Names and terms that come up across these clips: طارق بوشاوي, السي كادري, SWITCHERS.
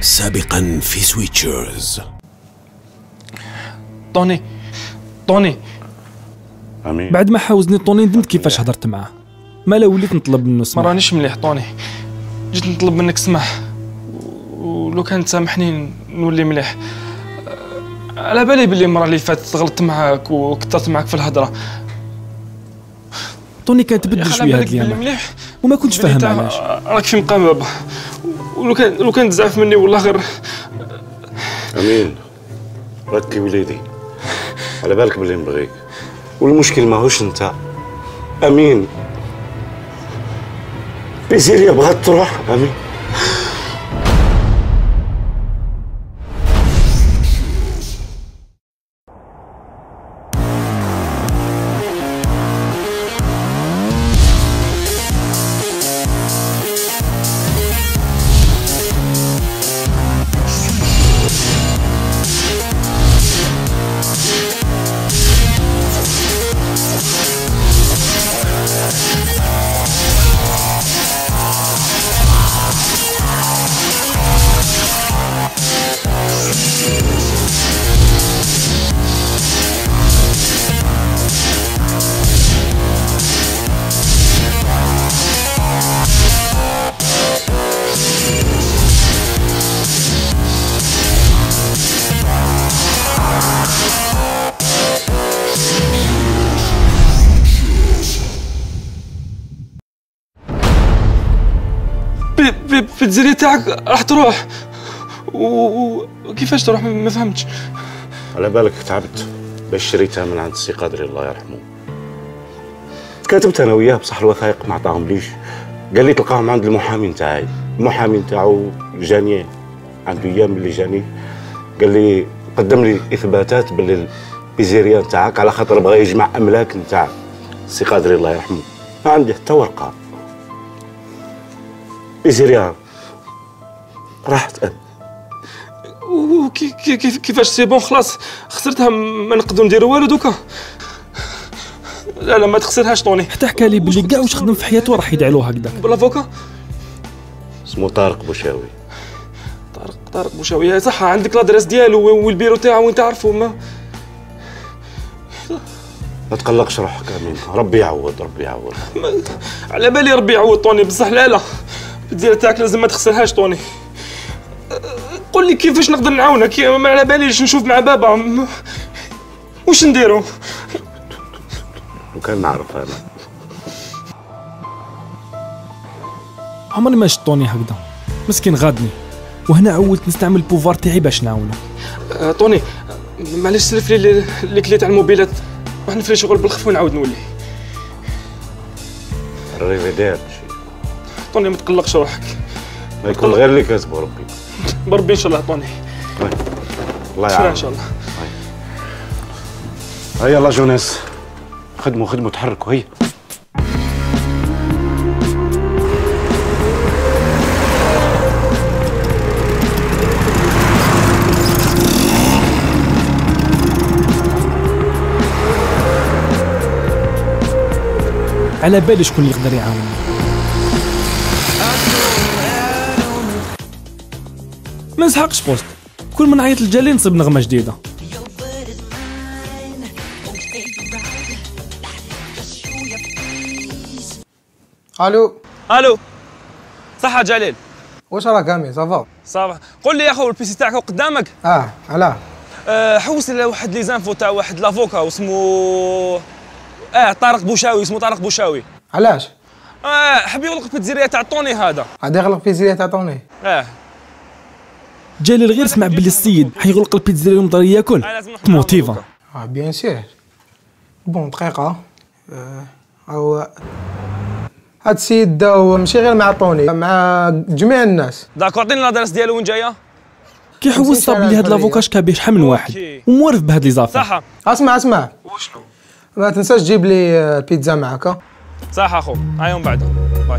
سابقا في سويتشرز. طوني بعد ما حاوزني طوني ندمت كيفاش هضرت معاه، مالا وليت نطلب منه سماح. ما رانيش مليح طوني، جيت نطلب منك سماح، ولو كان تسامحني نولي مليح. على بالي بلي المرة اللي فاتت غلطت معاك وكثرت معاك في الهضرة. طوني كانت تبدل شوية هاد اليوم وما كنتش فاهم علاش. راك في مقام بابا، ولو كان تزعف مني والله غير. امين راك وليدي، على بالك بلي نبغيك، والمشكل ماهوش انت. امين بيزيريا بغات تروح. امين الجزيرة تاعك راح تروح، وكيفاش تروح ما فهمتش. على بالك تعبت باش شريتها من عند السي كادري الله يرحمه. تكاتبت انا وياه بصح الوثائق ما عطاهم ليش، قال لي تلقاهم عند المحامي نتاعي. المحامي نتاعو جاني عنده ايام اللي جاني، قال لي قدم لي اثباتات باللي البيزيريا نتاعك على خاطر بغى يجمع املاك نتاع السي كادري الله يرحمه. ما عندي حتى ورقه. بيزيريا راحت. أنا كيفاش سي بون خلاص خسرتها، ما نقدروا نديروا والو دوكا. لا ما تخسرهاش طوني. حتى حكى لي بلي كاع واش خدم في حياته راح يدعلو هكذاك. بلافوكا اسمو طارق بوشاوي. طارق بوشاوي صح، عندك لادريس ديالو والبيرو تاعو وين تعرفو. ما تقلقش روحك. امين ربي يعوض. على بالي ربي يعوض طوني، بصح لا الديره تاعك لازم ما تخسرهاش طوني. قول لي كيفاش نقدر نعاونك، ما على باليش نشوف مع بابا واش نديرو. وكان نعرف انا عمري ما شفت طوني هكذا مسكين غادني، وهنا عولت نستعمل البوفار تاعي باش نعاونه. طوني معليش سلف لي الكلي تاع الموبيلات، راح نفري شغل بالخف ونعاود نولي. الريفيدير طوني ما تقلقش روحك، ما يكون غير اللي كاتبه ربي. بربي ان شاء الله طوني. الله يعاونك ان شاء الله. هيا يلا جوناس، خدموا تحركوا هيا. على بالي شكون اللي يقدر يعاونني. ما نسحقش بوست، كل ما نعيط للجليل نصيب نغمه جديده. الو صحه جليل، واش راك امين؟ صافا قول لي يا خو البيسي تاعك قدامك. علاه؟ حوس على واحد لي زانفو تاع واحد لافوكا واسمو طارق بوشاوي. اسمو طارق بوشاوي. علاش؟ حبي يغلق البيتزيريا تاع طوني. هذا يغلق البيتزيريا تاع طوني. جليل غير سمع باللي السيد حيغلق البيتزيريا ومضر ياكل تموتيفا. بيان سير. بون دقيقة. هو هاد السيد داو ماشي غير مع طوني، مع جميع الناس. داكور عطيني لادريس ديالو وين جاية. كي حوس صاب بلي هاد لافوكا شكا بيه شحال من واحد وموارف بهاد لي زافا. صح. اسمع. وشنو؟ ما تنساش تجيب لي البيتزا معاك. صح اخو، هاي من بعدها. باي.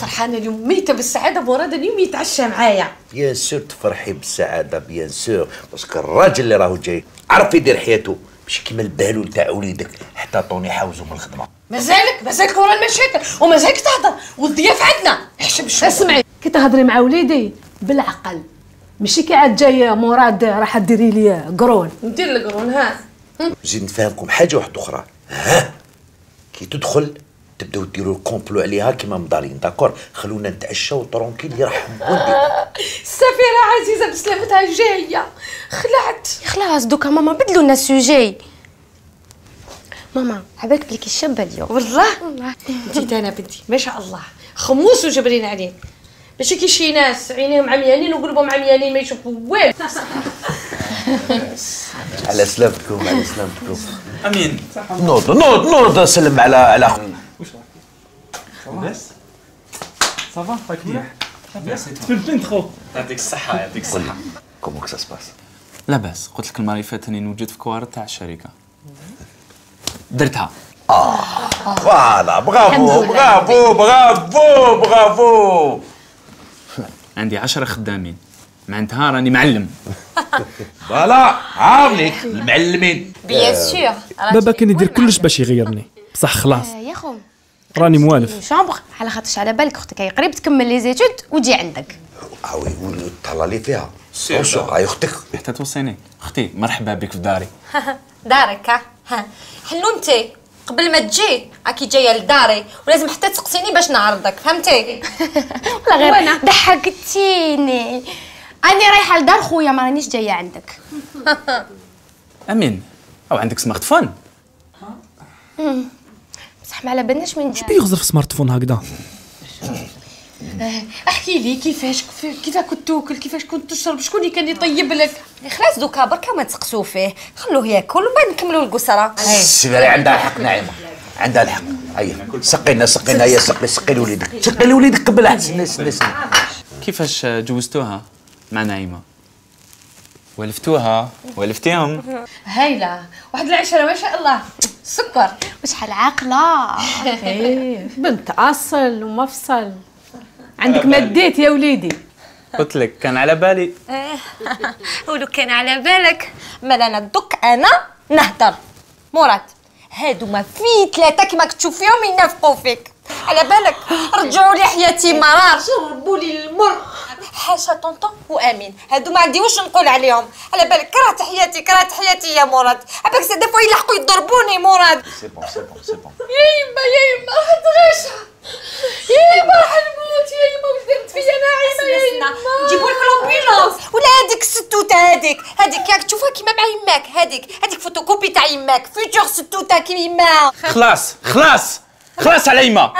فرحانه اليوم ميته بالسعاده، مراد اليوم يتعشى معايا. بيان سور تفرحي بالسعاده بيان سور، باسكو الراجل اللي راهو جاي عرف يدير حياته، ماشي كيما البالو نتاع وليدك حتى طوني حاوزو من الخدمه. مازالك ورا المشاكل ومازالك تهضر والضياف عندنا. احشم شويه. اسمعي كي تهضري مع وليدي بالعقل، ماشي كي عاد جايه مراد راح ديري لي قرون. ندير القرون ها. زيد نفهمكم حاجه واحده اخرى، ها كي تدخل تبداو ديروا الكومبلو عليها كيما مضالين، داكور؟ خلونا نتعشاو ترونكيل يرحم ولدي. السفيره عزيزه بسلامتها جايه. خلعت خلاص دوكا ماما بدلوا لنا السوجي. ماما عبالك بلي الشابه اليوم. والله انت انا بنتي ما شاء الله خموس وجبرين عليه، ماشي كي شي ناس عينيهم عميانين وقلوبهم عميانين ما يشوفوا والو. على سلامتكم على سلامتكم. امين. نوض نوض نوض سلم على اخوك. واش راك؟ بس صافا فاك مليح. لاباس تفلفلت خو. يعطيك الصحة يعطيك الصحة. كومونك سا سباس؟ لاباس قلت لك المرة اللي فاتت راني نوجد في كوارث تاع الشركة. درتها. فوالا برافو برافو برافو برافو. عندي 10 خدامين، معناتها راني معلم. فوالا عاملك المعلمين بيان سور. بابا كان يدير كلش باش يغيرني بصح خلاص يا خو راني موالف شامبر، على خاطرش على بالك اختك هي قريب تكمل لي زيتود وتجي عندك. عاوي طلالي فيها سير هاي اختك حتى توصيني. اختي مرحبا بك في داري. دارك ها حلمتي قبل ما تجي راكي جايه لداري ولازم حتى تسقسيني باش نعرضك فهمتي. والله غير ضحكتيني. أنا رايحة لدار خويا ما رانيش جاية عندك. أمين أو عندك سمارت فون؟ بصح ما على بالناش من جاي. شبي يغزر في سمارت فون هكذا؟ أحكي لي كيفاش كذا كنت تاكل كيفاش كنت تشرب شكون اللي كان يطيب لك؟ خلاص دوكا بركا ما تسقسوا فيه خلوه ياكل ومن بعد نكملوا القصرة. السيدة عندها الحق نعيمة عندها الحق. أيه سقينا سقينا هي سقي لوليدك سقي لوليدك قبل أحسن. كيفاش جوزتوها؟ مع نعيمة ولفتوها ولفتيهم هايلة واحد العشرة ما شاء الله سكر وشحال عاقلة. بنت أصل ومفصل عندك مديت يا وليدي. قلت لك كان على بالي. ولو كان على بالك مال أنا دوك أنا نهدر مراد هادو ما في ثلاثة كما كتشوف فيهم ينافقوا فيك. على بالك رجعوا لي حياتي مرار شربوا لي المر حاشا طنطا وامين هادو ما عندي واش نقول عليهم. على بالك كرهت حياتي كرهت حياتي يا مراد. على بالك دافوا يلحقوا يضربوني مراد. سي بون سي بون سي بون يا يما يا يما واحد غاشة يا يما راح نموت يا يما واش درت فيا ناعمة يا يما. نجيبوا لك لومبيلونس ولا هذيك الستوتة هذيك ياك تشوفها كيما مع يماك هذيك فوتوكوبي تاع يماك فيتور ستوتة كيما. خلاص خلاص خلاص على يما.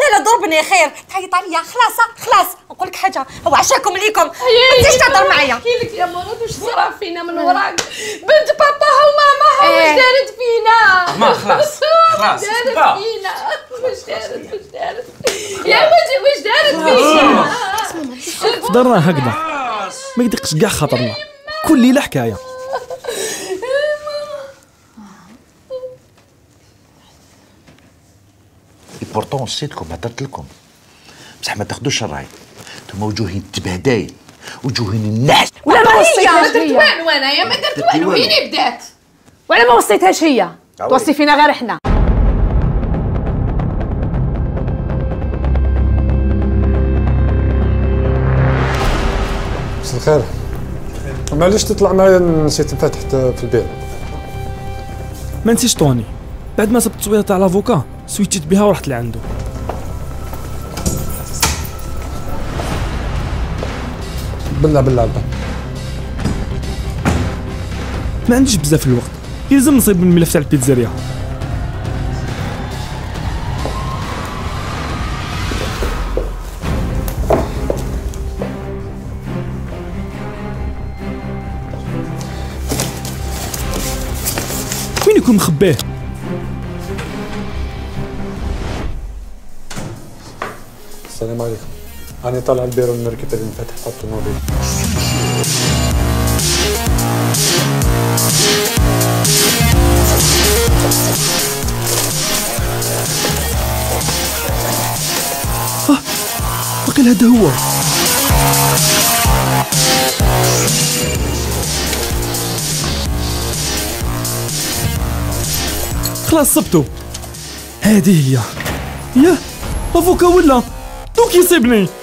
لا ضربني خير تعيط عليا خلاص نقول لك حاجه هو عشاكم ليكم ما تجيش تهضر معايا. نحكي لك يا مراد واش صرا فينا من وراك بنت باباها وماماها واش دارت فينا. ما خلاص دارت فينا واش دارت يا ولدي واش دارت فينا. درنا هكذا ما يدقش كاع خاطرنا كل ليله حكايه. بورتون نسيتكم هدرت لكم بصح ما تاخذوش الراي انتم وجوهين تبهداي وجوهين النحس. ولا ما وصيتهاش هي وانا يا ما درت والو وين بدات ولا ما وصيتهاش هي توصي فينا غير احنا. مساء الخير. معليش تطلع معايا نسيت فتحت في البيت. ما نسيش طوني بعد ما صبت صويطه تاع لافوكا سويتشت بها ورحت لعنده. بالله ما عنديش بزاف الوقت يلزم نصيب من الملف تاع البيتزاريا. وين يكون مخباه؟ السلام عليكم. أنا طالع البيرو نركب اللي انفتح حط الطوموبيل. باقي هذا هو. خلاص صبتو. هذه هي. ياه مافوكا ولا دوك يصيبني.